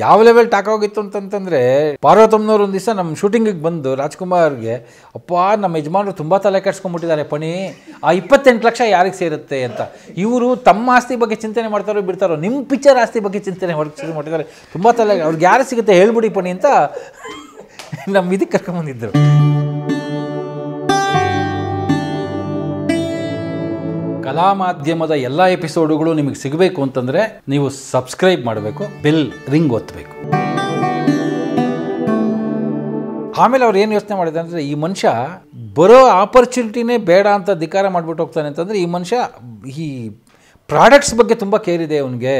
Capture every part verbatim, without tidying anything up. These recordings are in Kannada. ಯಾವ ಲೆವೆಲ್ ಟಾಕ್ ಆಗಿತ್ತು ಅಂತಂತಂದ್ರೆ ಪಾರ್ವತಮ್ಮನವರು ಒಂದಿಸ ನಮ್ಮ ಶೂಟಿಂಗ್ ಗೆ ಬಂದು ರಾಜಕುಮಾರ್ ಗೆ ಅಪ್ಪ ನಮ್ಮ ಯಜಮಾನರು ತುಂಬಾ ತಲೆ ಕೆಡಿಸ್ಕೊಂಡು ಬಿಟ್ಟಿದ್ದಾರೆ ಪಣಿ ಆ ಇಪ್ಪತ್ತೆಂಟು ಲಕ್ಷ ಯಾರಿಗೆ ಸೇರುತ್ತೆ ಅಂತ ಇವರು ತಮ್ಮ ಆಸ್ತಿ ಬಗ್ಗೆ ಚಿಂತನೆ ಮಾಡ್ತಾರೋ ಬಿಡ್ತಾರೋ ನಿಮ್ಮ ಪಿಕ್ಚರ್ ಆಸ್ತಿ ಬಗ್ಗೆ ಚಿಂತನೆ ಮಾಡ್ತಿದ್ದಾರೆ ತುಂಬಾ ತಲೆ ಅವರಿಗೆ ಯಾರು ಸಿಗುತ್ತೆ ಹೇಳ್ಬಿಡಿ ಪಣಿ ಅಂತ ನಮ್ಮ ಇದಕ್ಕೆ ಕರ್ಕೊಂಡು ಬಂದಿದ್ದರು ಕಲಾ ಮಾಧ್ಯಮದ ಎಲ್ಲಾ ಎಪಿಸೋಡ್ಗಳು ನಿಮಗೆ ಸಿಗಬೇಕು ಅಂತಂದ್ರೆ ನೀವು ಸಬ್ಸ್ಕ್ರೈಬ್ ಮಾಡಬೇಕು ಬೆಲ್ ರಿಂಗ್ ಒತ್ತಬೇಕು ಆಮೇಲೆ ಅವರು ಏನು ಯೋಚನೆ ಮಾಡಿದ್ರು ಅಂದ್ರೆ ಈ ಮನುಷ್ಯ ಬರೋ ಆಪರ್ಚುನಿಟಿನೇ ಬೇಡ ಅಂತ ಧಿಕಾರ ಮಾಡ್ಬಿಟ್ಟು ಹೋಗ್ತಾನೆ ಅಂತಂದ್ರೆ ಈ ಮನುಷ್ಯ ಈ ಪ್ರಾಡಕ್ಟ್ಸ್ ಬಗ್ಗೆ ತುಂಬಾ ಕೇರ್ ಇದೆ ಅವನಿಗೆ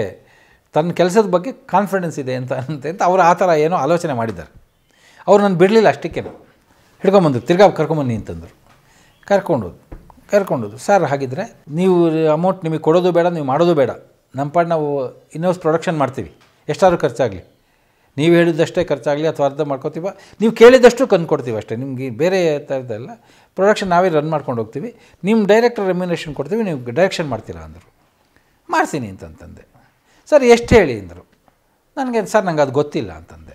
ತನ್ನ ಕೆಲಸದ ಬಗ್ಗೆ ಕಾನ್ಫಿಡೆನ್ಸ್ ಇದೆ ಅಂತ ಅಂತ ಅವರು ಆ ಥರ ಏನೋ ಆಲೋಚನೆ ಮಾಡಿದ್ದಾರೆ ಅವರು ನಾನು ಬಿಡಲಿಲ್ಲ ಅಷ್ಟಕ್ಕೇನು ಹಿಡ್ಕೊಂಡು ಬಂದರು ತಿರ್ಗಾ ಕರ್ಕೊಂಬನ್ನಿ ಅಂತಂದರು ಕರ್ಕೊಂಡು ಹೋದ್ರು ಕರ್ಕೊಂಡೋದು ಸರ್ ಹಾಗಿದ್ರೆ ನೀವು ಅಮೌಂಟ್ ನಿಮಗೆ ಕೊಡೋದು ಬೇಡ ನೀವು ಮಾಡೋದು ಬೇಡ ನಮ್ಮ ಪಾಡು ನಾವು ಇನ್ನೋಸ್ ಪ್ರೊಡಕ್ಷನ್ ಮಾಡ್ತೀವಿ ಎಷ್ಟಾದರೂ ಖರ್ಚಾಗಲಿ ನೀವು ಹೇಳಿದ್ದಷ್ಟೇ ಖರ್ಚಾಗಲಿ ಅಥವಾ ಅರ್ಧ ಮಾಡ್ಕೋತೀವ ನೀವು ಕೇಳಿದಷ್ಟು ಕಂದು ಕೊಡ್ತೀವಿ ಅಷ್ಟೇ ನಿಮಗೆ ಬೇರೆ ಥರದ್ದೆಲ್ಲ ಪ್ರೊಡಕ್ಷನ್ ನಾವೇ ರನ್ ಮಾಡ್ಕೊಂಡು ಹೋಗ್ತೀವಿ ನಿಮ್ಮ ಡೈರೆಕ್ಟರ್ ರೆಮ್ಯುನರೇಷನ್ ಕೊಡ್ತೀವಿ ನೀವು ಡೈರೆಕ್ಷನ್ ಮಾಡ್ತೀರಾ ಅಂದರು ಮಾಡ್ತೀನಿ ಅಂತಂತಂದೆ ಸರ್ ಎಷ್ಟು ಹೇಳಿ ಅಂದರು ನನಗೆ ಸರ್ ನಂಗೆ ಅದು ಗೊತ್ತಿಲ್ಲ ಅಂತಂದೆ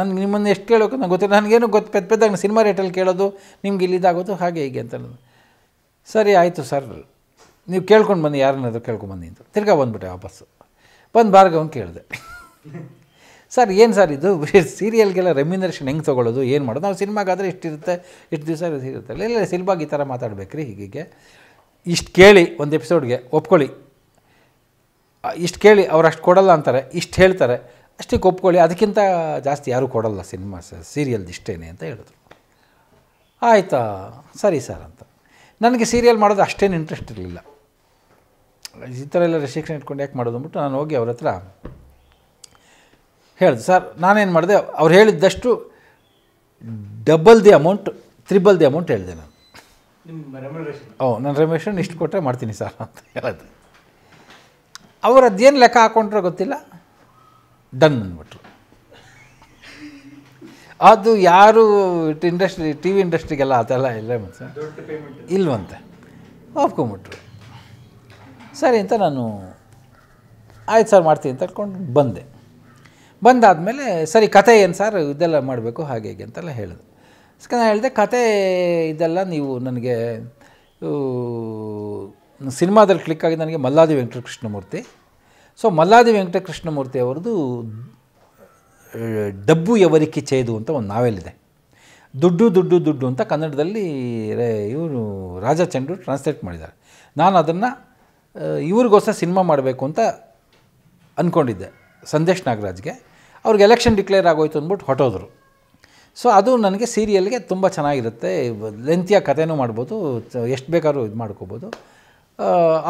ನನಗೆ ನಿಮ್ಮನ್ನು ಎಷ್ಟು ಕೇಳೋಕೆ ನಂಗೆ ಗೊತ್ತಿಲ್ಲ ನನಗೇನು ಗೊತ್ತು ಪೆದ್ದ ಪೆದ್ದಾಗ ಸಿನಿಮಾ ರೇಟಲ್ಲಿ ಕೇಳೋದು ನಿಮ್ಗೆ ಇಲ್ಲಿದಾಗೋದು ಹಾಗೆ ಹೀಗೆ ಅಂತ ಸರಿ ಆಯಿತು ಸರ್ ನೀವು ಕೇಳ್ಕೊಂಡು ಬನ್ನಿ ಯಾರನ್ನಾದರೂ ಕೇಳ್ಕೊಂಬಂದು ಅಂತ ತಿರ್ಗಾ ಬಂದುಬಿಟ್ಟೆ ವಾಪಸ್ಸು ಬಂದು ಭಾರ್ಗವನ್ನ ಕೇಳಿದೆ ಸರ್ ಏನು ಸರ್ ಇದು ಸೀರಿಯಲ್ಗೆಲ್ಲ ರೆಮ್ಯುನರೇಷನ್ ಹೆಂಗೆ ತೊಗೊಳ್ಳೋದು ಏನು ಮಾಡೋದು ನಾವು ಸಿನಿಮಾಗಾದರೆ ಇಷ್ಟಿರುತ್ತೆ ಇಷ್ಟು ದಿವಸ ಇರುತ್ತೆ ಇಲ್ಲ ಇಲ್ಲ ಸಿನಿಮಾಗೆ ಈ ಥರ ಮಾತಾಡಬೇಕ್ರಿ ಹೀಗೆ ಇಷ್ಟು ಕೇಳಿ ಒಂದು ಎಪಿಸೋಡ್ಗೆ ಒಪ್ಕೊಳ್ಳಿ ಇಷ್ಟು ಕೇಳಿ ಅವ್ರು ಅಷ್ಟು ಕೊಡೋಲ್ಲ ಅಂತಾರೆ ಇಷ್ಟು ಹೇಳ್ತಾರೆ ಅಷ್ಟಕ್ಕೆ ಒಪ್ಕೊಳ್ಳಿ ಅದಕ್ಕಿಂತ ಜಾಸ್ತಿ ಯಾರೂ ಕೊಡೋಲ್ಲ ಸಿನಿಮಾ ಸೀರಿಯಲ್ದು ಇಷ್ಟೇ ಅಂತ ಹೇಳಿದ್ರು ಆಯಿತಾ ಸರಿ ಸರ್ ಅಂತ ನನಗೆ ಸೀರಿಯಲ್ ಮಾಡೋದು ಅಷ್ಟೇನು ಇಂಟ್ರೆಸ್ಟ್ ಇರಲಿಲ್ಲ ಈ ಥರ ಎಲ್ಲ ರೆಸ್ಟ್ರಿಕ್ಷನ್ ಇಟ್ಕೊಂಡು ಯಾಕೆ ಮಾಡೋದು ಅಂದ್ಬಿಟ್ಟು ನಾನು ಹೋಗಿ ಅವ್ರ ಹತ್ರ ಹೇಳಿದೆ ಸರ್ ನಾನೇನು ಮಾಡಿದೆ ಅವ್ರು ಹೇಳಿದ್ದಷ್ಟು double the amount triple the amount ಹೇಳಿದೆ ನಾನು ಓ ನನ್ನ ರೆಮ್ಯುನರೇಷನ್ ಇಷ್ಟು ಕೊಟ್ಟರೆ ಮಾಡ್ತೀನಿ ಸರ್ ಅಂತ ಹೇಳಿದೆ ಅವ್ರು ಅದೇನು ಲೆಕ್ಕ ಹಾಕ್ಕೊಂಡ್ರೆ ಗೊತ್ತಿಲ್ಲ ಡನ್ ಅಂದ್ಬಿಟ್ರು ಅದು ಯಾರು ಇಂಡಸ್ಟ್ರಿ ಟಿ ವಿ ಇಂಡಸ್ಟ್ರಿಗೆಲ್ಲ ಆ ಥರ ಇಲ್ಲ ಇಲ್ವಂತೆ ಒಪ್ಕೊಂಬಿಟ್ರು ಸರಿ ಅಂತ ನಾನು ಆಯ್ತು ಸರ್ ಮಾಡ್ತೀನಿ ಅಂತ ಹೇಳ್ಕೊಂಡು ಬಂದೆ ಬಂದಾದಮೇಲೆ ಸರಿ ಕತೆ ಏನು ಸರ್ ಇದೆಲ್ಲ ಮಾಡಬೇಕು ಹಾಗೆ ಹೀಗೆ ಅಂತೆಲ್ಲ ಹೇಳಿದೆ ಅಸ್ಕ ನಾನು ಹೇಳಿದೆ ಕತೆ ಇದೆಲ್ಲ ನೀವು ನನಗೆ ಸಿನಿಮಾದಲ್ಲಿ ಕ್ಲಿಕ್ ಆಗಿ ನನಗೆ ಮಲ್ಲಾದಿ ವೆಂಕಟಕೃಷ್ಣಮೂರ್ತಿ ಸೊ ಮಲ್ಲಾದಿ ವೆಂಕಟಕೃಷ್ಣಮೂರ್ತಿ ಅವ್ರದ್ದು ಡಬ್ಬು ಯವರಿಕೆ ಚೇದು ಅಂತ ಒಂದು ನಾವೆಲ್ಲಿದೆ ದುಡ್ಡು ದುಡ್ಡು ದುಡ್ಡು ಅಂತ ಕನ್ನಡದಲ್ಲಿ ಇವರು ರಾಜ ಚಂದ್ರು ಟ್ರಾನ್ಸ್ಲೇಟ್ ಮಾಡಿದ್ದಾರೆ ನಾನು ಅದನ್ನು ಇವ್ರಿಗೋಸ್ಕರ ಸಿನಿಮಾ ಮಾಡಬೇಕು ಅಂತ ಅಂದ್ಕೊಂಡಿದ್ದೆ ಸಂದೇಶ್ ನಾಗರಾಜ್ಗೆ ಅವ್ರಿಗೆ ಎಲೆಕ್ಷನ್ ಡಿಕ್ಲೇರ್ ಆಗೋಯ್ತು ಅಂದ್ಬಿಟ್ಟು ಹೊಟ್ಟೋದ್ರು ಸೊ ಅದು ನನಗೆ ಸೀರಿಯಲ್ಗೆ ತುಂಬ ಚೆನ್ನಾಗಿರುತ್ತೆ ಲೆಂತಿಯ ಕಥೆನೂ ಮಾಡ್ಬೋದು ಎಷ್ಟು ಬೇಕಾದ್ರೂ ಇದು ಮಾಡ್ಕೋಬೋದು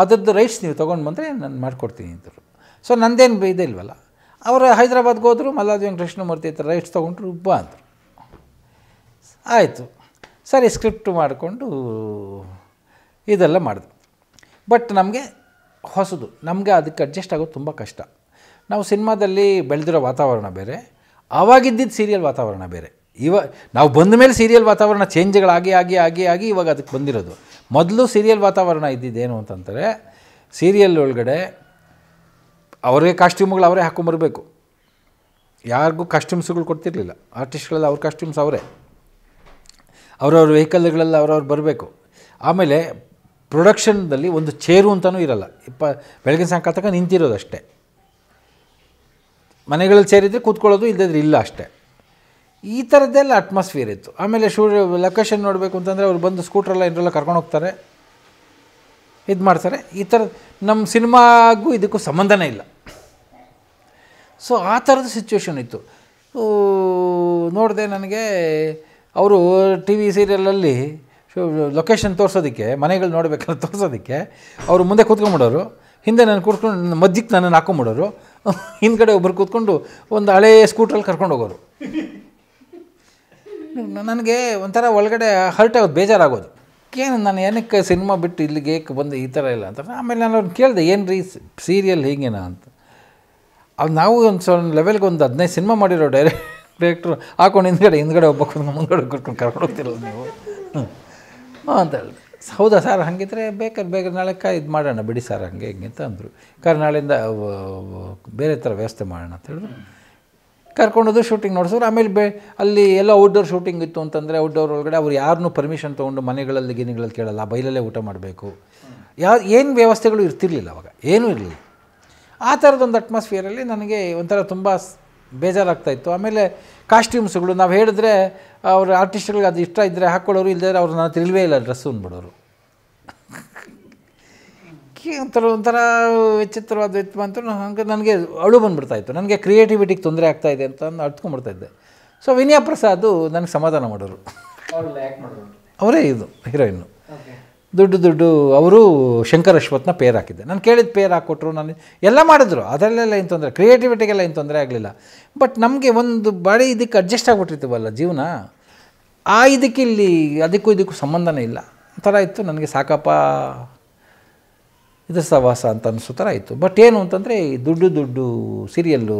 ಅದರದ್ದು ರೈಟ್ಸ್ ನೀವು ತೊಗೊಂಡು ಬಂದರೆ ನಾನು ಮಾಡಿಕೊಡ್ತೀನಿ ಅಂತರು ಸೊ ನಂದೇನು ಇದೆ ಇಲ್ವಲ್ಲ ಅವರು ಹೈದ್ರಾಬಾದ್ಗೆ ಹೋದರು ಮಲ್ಲಾದಿ ವೆಂಕಟಕೃಷ್ಣಮೂರ್ತಿ ಹತ್ರ ರೈಟ್ಸ್ ತೊಗೊಂಡ್ರು ಉಬ್ಬ ಅಂದರು ಆಯಿತು ಸರಿ ಸ್ಕ್ರಿಪ್ಟ್ ಮಾಡಿಕೊಂಡು ಇದೆಲ್ಲ ಮಾಡಿದ್ರು ಬಟ್ ನಮಗೆ ಹೊಸದು ನಮಗೆ ಅದಕ್ಕೆ ಅಡ್ಜಸ್ಟ್ ಆಗೋದು ತುಂಬ ಕಷ್ಟ ನಾವು ಸಿನಿಮಾದಲ್ಲಿ ಬೆಳೆದಿರೋ ವಾತಾವರಣ ಬೇರೆ ಆವಾಗಿದ್ದಿದ್ದು ಸೀರಿಯಲ್ ವಾತಾವರಣ ಬೇರೆ ಇವಾಗ ನಾವು ಬಂದ ಮೇಲೆ ಸೀರಿಯಲ್ ವಾತಾವರಣ ಚೇಂಜ್ಗಳಾಗಿ ಆಗಿ ಆಗಿ ಆಗಿ ಇವಾಗ ಅದಕ್ಕೆ ಬಂದಿರೋದು ಮೊದಲು ಸೀರಿಯಲ್ ವಾತಾವರಣ ಇದ್ದಿದ್ದೇನು ಅಂತಂದರೆ ಸೀರಿಯಲ್ ಒಳಗಡೆ ಅವರೇ ಕಾಸ್ಟ್ಯೂಮ್ಗಳು ಅವರೇ ಹಾಕ್ಕೊಂಬರಬೇಕು ಯಾರಿಗೂ ಕಾಸ್ಟ್ಯೂಮ್ಸ್ಗಳು ಕೊಡ್ತಿರ್ಲಿಲ್ಲ ಆರ್ಟಿಸ್ಟ್ಗಳೆಲ್ಲ ಅವ್ರ ಕಾಸ್ಟ್ಯೂಮ್ಸ್ ಅವರೇ ಅವರವ್ರ ವೆಹಿಕಲ್ಗಳೆಲ್ಲ ಅವ್ರವ್ರು ಬರಬೇಕು ಆಮೇಲೆ ಪ್ರೊಡಕ್ಷನ್ದಲ್ಲಿ ಒಂದು ಚೇರು ಅಂತಲೂ ಇರಲ್ಲ ಇಪ್ಪ ಬೆಳಗಿನ ಸಾಯಂಕಾಲ ತನಕ ನಿಂತಿರೋದಷ್ಟೇ ಮನೆಗಳಲ್ಲಿ ಚೇರಿದ್ರೆ ಕೂತ್ಕೊಳ್ಳೋದು ಇಲ್ಲದಿದ್ರೆ ಇಲ್ಲ ಅಷ್ಟೇ ಈ ಥರದ್ದೆಲ್ಲ ಅಟ್ಮಾಸ್ಫಿಯರ್ ಇತ್ತು ಆಮೇಲೆ ಶೂ ಲೊಕೇಶನ್ ನೋಡಬೇಕು ಅಂತಂದರೆ ಅವ್ರು ಬಂದು ಸ್ಕೂಟ್ರೆಲ್ಲ ಏನರೆಲ್ಲ ಕರ್ಕೊಂಡು ಹೋಗ್ತಾರೆ ಇದು ಮಾಡ್ತಾರೆ ಈ ಥರ ನಮ್ಮ ಸಿನಿಮಾಗೂ ಇದಕ್ಕೂ ಸಂಬಂಧನೇ ಇಲ್ಲ ಸೊ ಆ ಥರದ ಸಿಚುವೇಶನ್ ಇತ್ತು ನೋಡಿದೆ ನನಗೆ ಅವರು ಟಿ ವಿ ಸೀರಿಯಲಲ್ಲಿ ಲೊಕೇಶನ್ ತೋರಿಸೋದಕ್ಕೆ ಮನೆಗಳು ನೋಡಬೇಕಾದ್ರೆ ತೋರಿಸೋದಕ್ಕೆ ಅವರು ಮುಂದೆ ಕೂತ್ಕೊಂಡ್ಬಿಡೋರು ಹಿಂದೆ ನಾನು ಕೂತ್ಕೊಂಡು ಮಧ್ಯಕ್ಕೆ ನನ್ನನ್ನು ಹಾಕೊಂಬಿಡೋರು ಹಿಂದ್ಗಡೆ ಒಬ್ಬರು ಕೂತ್ಕೊಂಡು ಒಂದು ಹಳೇ ಸ್ಕೂಟ್ರಲ್ಲಿ ಕರ್ಕೊಂಡು ಹೋಗೋರು ನನಗೆ ಒಂಥರ ಒಳಗಡೆ ಹರ್ಟ್ ಆಗೋದು ಬೇಜಾರಾಗೋದು ಏನು ನಾನು ಏನಕ್ಕೆ ಸಿನಿಮಾ ಬಿಟ್ಟು ಇಲ್ಲಿಗೆ ಏಕೆ ಬಂದು ಈ ಥರ ಇಲ್ಲ ಅಂತ ಆಮೇಲೆ ನಾನು ಅವ್ನು ಕೇಳಿದೆ ಏನು ರೀ ಸೀರಿಯಲ್ ಹೀಗೇನಾ ಅಂತ ಅದು ನಾವು ಒಂದು ಸ್ವಲ್ಪ ಲೆವೆಲ್ಗೆ ಒಂದು ಹದಿನೈದು ಸಿನಿಮಾ ಮಾಡಿರೋ ಡೈರೆ ಡೈರೆಕ್ಟ್ರು ಹಾಕೊಂಡು ಹಿಂದ್ಗಡೆ ಹಿಂದ್ಗಡೆ ಒಬ್ಬ ಮುಂದ್ಗಡೆ ಕರ್ಕೊಂಡು ಕರ್ಕೊಂಡು ಹೋಗ್ತಿರೋದು ನೀವು ಅಂತ ಹೇಳಿದೆ ಹೌದಾ ಸರ್ ಹಾಗಿದ್ರೆ ಬೇಕಾದ್ರೆ ಬೇಗ ನಾಳೆ ಇದು ಮಾಡೋಣ ಬಿಡಿ ಸರ್ ಹಾಗೆ ಹಿಂಗೆ ಅಂತ ಅಂದರು. ಕಾರ್ ನಾಳೆಯಿಂದ ಬೇರೆ ಥರ ವ್ಯವಸ್ಥೆ ಮಾಡೋಣ ಅಂತ ಹೇಳಿದ್ರು. ಕರ್ಕೊಂಡೋದು ಶೂಟಿಂಗ್ ನೋಡಿಸಿದ್ರು. ಆಮೇಲೆ ಬೇ ಅಲ್ಲಿ ಎಲ್ಲ ಔಟ್ಡೋರ್ ಶೂಟಿಂಗ್ ಇತ್ತು ಅಂತಂದರೆ ಔಟ್ಡೋರ್ ಒಳಗಡೆ ಅವ್ರು ಯಾರನ್ನೂ ಪರ್ಮಿಷನ್ ತೊಗೊಂಡು ಮನೆಗಳಲ್ಲಿ ಗಿನಿಗಳಲ್ಲಿ ಕೇಳಲ್ಲ, ಬೈಲಲ್ಲೇ ಊಟ ಮಾಡಬೇಕು, ಯಾವ ಏನು ವ್ಯವಸ್ಥೆಗಳು ಇರ್ತಿರ್ಲಿಲ್ಲ ಅವಾಗ, ಏನೂ ಇರಲಿಲ್ಲ. ಆ ಥರದೊಂದು ಅಟ್ಮಾಸ್ಫಿಯರಲ್ಲಿ ನನಗೆ ಒಂಥರ ತುಂಬ ಬೇಜಾರಾಗ್ತಾಯಿತ್ತು. ಆಮೇಲೆ ಕಾಸ್ಟ್ಯೂಮ್ಸ್ಗಳು ನಾವು ಹೇಳಿದ್ರೆ ಅವ್ರ ಆರ್ಟಿಸ್ಟ್ಗಳಿಗೆ ಅದು ಇಷ್ಟ ಇದ್ದರೆ ಹಾಕ್ಕೊಳ್ಳೋರು, ಇಲ್ಲದೇ ಅವ್ರು ನಾನು ತಿಳ್ವೇ ಇಲ್ಲ ಡ್ರೆಸ್ಸು ಅಂದ್ಬಿಡೋರು. ಒಂಥರ ಒಂಥರ ವಿಚಿತ್ರವಾದ ವಿತ್ವ ಅಂತ ನನಗೆ ನನಗೆ ಅಳು ಬಂದುಬಿಡ್ತಾಯಿತ್ತು. ನನಗೆ ಕ್ರಿಯೇಟಿವಿಟಿಗೆ ತೊಂದರೆ ಆಗ್ತಾಯಿದೆ ಅಂತ ನಾನು ಅರ್ತ್ಕೊಂಡ್ಬಿಡ್ತಾಯಿದ್ದೆ. ಸೊ ವಿನಯ ಪ್ರಸಾದ್ ನನಗೆ ಸಮಾಧಾನ ಮಾಡೋರು. ಅವರೇ ಇದು ಹೀರೋಯಿನ್ನು ದುಡ್ಡು ದುಡ್ಡು ಅವರು ಶಂಕರ್ ಅಶ್ವತ್ನ ಪೇರ್ ಹಾಕಿದ್ದೆ. ನಾನು ಕೇಳಿದ ಪೇರ್ ಹಾಕ್ಕೊಟ್ರು, ನಾನು ಎಲ್ಲ ಮಾಡಿದ್ರು, ಅದರಲ್ಲೆಲ್ಲ ಏನು ತೊಂದರೆ, ಕ್ರಿಯೇಟಿವಿಟಿಗೆಲ್ಲ ಏನು ತೊಂದರೆ ಆಗಲಿಲ್ಲ. ಬಟ್ ನಮಗೆ ಒಂದು ಬಾಡಿ ಇದಕ್ಕೆ ಅಡ್ಜಸ್ಟ್ ಆಗಿಬಿಟ್ಟಿರ್ತೀವಲ್ಲ ಜೀವನ, ಆ ಇದಕ್ಕೆ ಇಲ್ಲಿ ಅದಕ್ಕೂ ಇದಕ್ಕೂ ಸಂಬಂಧನೇ ಇಲ್ಲ ಆ ಥರ ಇತ್ತು. ನನಗೆ ಸಾಕಪ್ಪ ಇದು ಸವಾಸ ಅಂತ ಅನಿಸೋ ಥರ ಇತ್ತು. ಬಟ್ ಏನು ಅಂತಂದರೆ ಈ ದುಡ್ಡು ದುಡ್ಡು ಸೀರಿಯಲ್ಲು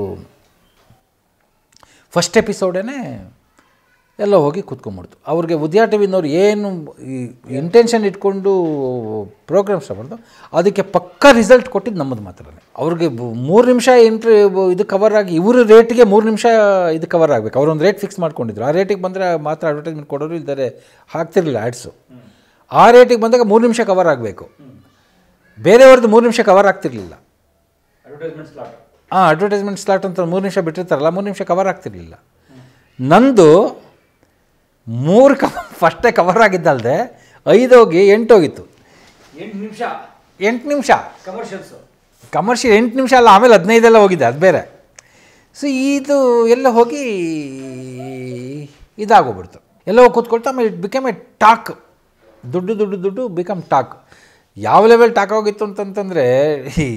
ಫಸ್ಟ್ ಎಪಿಸೋಡೇ ಎಲ್ಲ ಹೋಗಿ ಕೂತ್ಕೊಂಡ್ಬಿಡ್ತು. ಅವ್ರಿಗೆ ಉದ್ಯಾ ಟಿ ವಿನವ್ರು ಏನು ಈ ಇಂಟೆನ್ಷನ್ ಇಟ್ಕೊಂಡು ಪ್ರೋಗ್ರಾಮ್ಸ್ ತಗೊಂಡು ಅದಕ್ಕೆ ಪಕ್ಕಾ ರಿಸಲ್ಟ್ ಕೊಟ್ಟಿದ್ದು ನಮ್ಮದು ಮಾತ್ರ. ಅವ್ರಿಗೆ ಮೂರು ನಿಮಿಷ ಇಂಟ್ರಿ ಇದು ಕವರ್ ಆಗಿ ಇವರು ರೇಟಿಗೆ ಮೂರು ನಿಮಿಷ ಇದು ಕವರ್ ಆಗಬೇಕು, ಅವರೊಂದು ರೇಟ್ ಫಿಕ್ಸ್ ಮಾಡ್ಕೊಂಡಿದ್ರು. ಆ ರೇಟಿಗೆ ಬಂದರೆ ಮಾತ್ರ ಅಡ್ವರ್ಟೈಸ್ಮೆಂಟ್ ಕೊಡೋರು, ಇಲ್ಲದೇ ಹಾಕ್ತಿರಲಿಲ್ಲ ಆ್ಯಡ್ಸು. ಆ ರೇಟಿಗೆ ಬಂದಾಗ ಮೂರು ನಿಮಿಷ ಕವರ್ ಆಗಬೇಕು, ಬೇರೆಯವ್ರದ್ದು ಮೂರು ನಿಮಿಷ ಕವರ್ ಆಗ್ತಿರ್ಲಿಲ್ಲ. ಅಡ್ವರ್ಟೈಸ್ಮೆಂಟ್ ಸ್ಲಾಟ್ ಹಾಂ ಅಡ್ವರ್ಟೈಸ್ಮೆಂಟ್ ಸ್ಲಾಟ್ ಅಂತ ಮೂರು ನಿಮಿಷ ಬಿಟ್ಟಿರ್ತಾರಲ್ಲ, ಮೂರು ನಿಮಿಷ ಕವರ್ ಆಗ್ತಿರ್ಲಿಲ್ಲ. ನಂದು ಮೂರು ಕವ ಫಸ್ಟೇ ಕವರ್ ಆಗಿದ್ದಲ್ಲದೆ ಐದೋಗಿ ಎಂಟೋಗಿತ್ತು. ಎಂಟು ನಿಮಿಷ ಎಂಟು ನಿಮಿಷ ಕಮರ್ಷಿಯಲ್ಸು ಕಮರ್ಷಿಯಲ್ ಎಂಟು ನಿಮಿಷ ಅಲ್ಲ, ಆಮೇಲೆ ಹದಿನೈದೆಲ್ಲ ಹೋಗಿದೆ ಅದು ಬೇರೆ. ಸೊ ಇದು ಎಲ್ಲ ಹೋಗಿ ಇದಾಗೋಗ್ಬಿಡ್ತು, ಎಲ್ಲ ಹೋಗಿ ಕೂತ್ಕೊಳ್ತಾ. ಆಮೇಲೆ ಇಟ್ ಬಿಕಮ್ ಎ ಟಾಕ್, ದುಡ್ಡು ದುಡ್ಡು ದುಡ್ಡು ಬಿಕಮ್ ಟಾಕ್. ಯಾವ ಲೆವೆಲ್ ಟಾಕ್ ಆಗಿತ್ತು ಅಂತಂತಂದರೆ, ಈ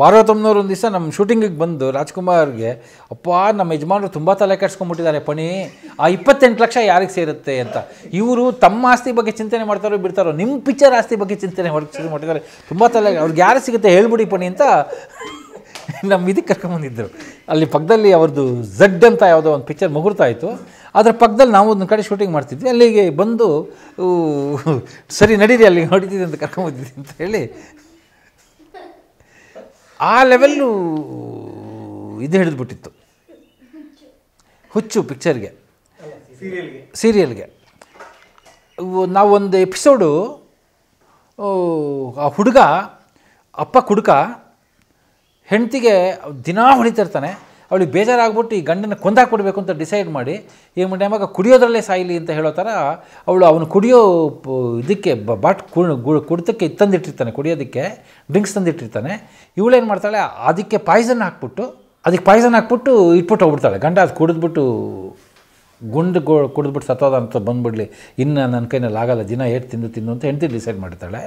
ಪಾರ್ವತಮ್ಮನವ್ರು ಒಂದು ದಿವಸ ನಮ್ಮ ಶೂಟಿಂಗಿಗೆ ಬಂದು ರಾಜ್ಕುಮಾರ್ಗೆ, ಅಪ್ಪ ನಮ್ಮ ಯಜಮಾನರು ತುಂಬ ತಲೆ ಕೆಡ್ಸ್ಕೊಂಡ್ಬಿಟ್ಟಿದ್ದಾರೆ ಪಣಿ, ಆ ಇಪ್ಪತ್ತೆಂಟು ಲಕ್ಷ ಯಾರಿಗೆ ಸೇರುತ್ತೆ ಅಂತ. ಇವರು ತಮ್ಮ ಆಸ್ತಿ ಬಗ್ಗೆ ಚಿಂತನೆ ಮಾಡ್ತಾರೋ ಬಿಡ್ತಾರೋ, ನಿಮ್ಮ ಪಿಕ್ಚರ್ ಆಸ್ತಿ ಬಗ್ಗೆ ಚಿಂತನೆ ಶುರು ಮಾಡಿದ್ದಾರೆ, ತುಂಬ ತಲೆ ಅವ್ರಿಗೆ ಯಾರು ಸಿಗುತ್ತೆ ಹೇಳ್ಬಿಡಿ ಪಣಿ ಅಂತ ನಮ್ಮ ಇದಕ್ಕೆ ಕರ್ಕೊಂಬಂದಿದ್ದರು. ಅಲ್ಲಿ ಪಕ್ಕದಲ್ಲಿ ಅವ್ರದ್ದು ಝಡ್ ಅಂತ ಯಾವುದೋ ಒಂದು ಪಿಕ್ಚರ್ ಮುಗುರ್ತಾಯಿತ್ತು, ಅದರ ಪಕ್ಕದಲ್ಲಿ ನಾವು ಒಂದು ಕಡೆ ಶೂಟಿಂಗ್ ಮಾಡ್ತಿದ್ವಿ. ಅಲ್ಲಿಗೆ ಬಂದು ಸರಿ ನಡೀರಿ ಅಲ್ಲಿಗೆ ನೋಡಿದ್ದೀವಿ ಅಂತ ಕರ್ಕೊಂಬಂದಿದ್ವಿ ಅಂತ ಹೇಳಿ ಆ ಲೆವೆಲ್ಲು ಇದು ಹಿಡಿದ್ಬಿಟ್ಟಿತ್ತು ಹುಚ್ಚು ಪಿಕ್ಚರ್ಗೆ ಸೀರಿಯಲ್ಗೆ. ನಾವೊಂದು ಎಪಿಸೋಡು, ಆ ಹುಡುಗ ಅಪ್ಪ ಕುಡುಕ ಹೆಂಡ್ತಿಗೆ ದಿನಾ ಹೊಡಿತಿರ್ತಾನೆ, ಅವಳಿಗೆ ಬೇಜಾರಾಗ್ಬಿಟ್ಟು ಈ ಗಂಡನ ಕೊಂದಾಕಿ ಕೊಡಬೇಕು ಅಂತ ಡಿಸೈಡ್ ಮಾಡಿ ಈ ಟೈಮಾಗ ಕುಡಿಯೋದ್ರಲ್ಲೇ ಸಾಯಲಿ ಅಂತ ಹೇಳೋ ಥರ ಅವಳು ಅವನು ಕುಡಿಯೋ ಇದಕ್ಕೆ ಬಾಟ್ ಕುಡಿತಕ್ಕೆ ತಂದಿಟ್ಟಿರ್ತಾನೆ, ಕುಡಿಯೋದಕ್ಕೆ ಡ್ರಿಂಕ್ಸ್ ತಂದಿಟ್ಟಿರ್ತಾನೆ. ಇವಳೇನು ಮಾಡ್ತಾಳೆ, ಅದಕ್ಕೆ ಪಾಯ್ಸನ್ ಹಾಕ್ಬಿಟ್ಟು ಅದಕ್ಕೆ ಪಾಯ್ಸನ್ ಹಾಕ್ಬಿಟ್ಟು ಇಟ್ಬಿಟ್ಟು ಹೋಗ್ಬಿಡ್ತಾಳೆ. ಗಂಡ ಅದು ಕುಡಿದ್ಬಿಟ್ಟು ಗುಂಡು ಗೊ ಕುಡಿದ್ಬಿಟ್ಟು ಸತ್ತೋದ ಅಂತ ಬಂದುಬಿಡ್ಲಿ, ಇನ್ನು ನನ್ನ ಕೈನಲ್ಲಿ ಆಗಲ್ಲ, ದಿನ ಏಟು ತಿಂದು ತಿಂದು ಅಂತ ಹೆಂಡ್ತಿ ಡಿಸೈಡ್ ಮಾಡ್ತಾಳೆ.